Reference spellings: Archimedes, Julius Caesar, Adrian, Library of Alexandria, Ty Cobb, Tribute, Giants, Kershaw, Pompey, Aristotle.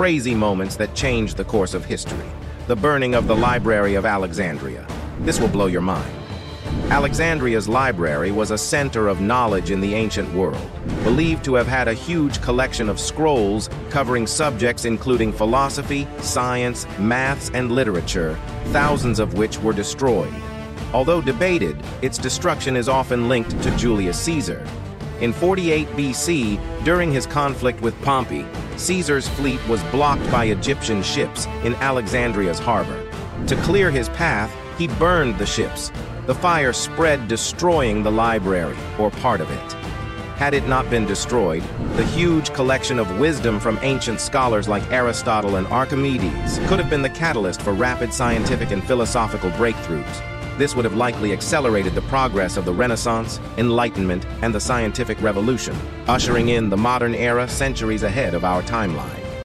crazy moments that changed the course of history. The burning of the Library of Alexandria. This will blow your mind. Alexandria's library was a center of knowledge in the ancient world, believed to have had a huge collection of scrolls covering subjects including philosophy, science, maths, and literature, thousands of which were destroyed. Although debated, its destruction is often linked to Julius Caesar. In 48 BC, during his conflict with Pompey, Caesar's fleet was blocked by Egyptian ships in Alexandria's harbor. To clear his path, he burned the ships. The fire spread, destroying the library, or part of it. Had it not been destroyed, the huge collection of wisdom from ancient scholars like Aristotle and Archimedes could have been the catalyst for rapid scientific and philosophical breakthroughs. This would have likely accelerated the progress of the Renaissance, Enlightenment, and the scientific revolution, ushering in the modern era centuries ahead of our timeline.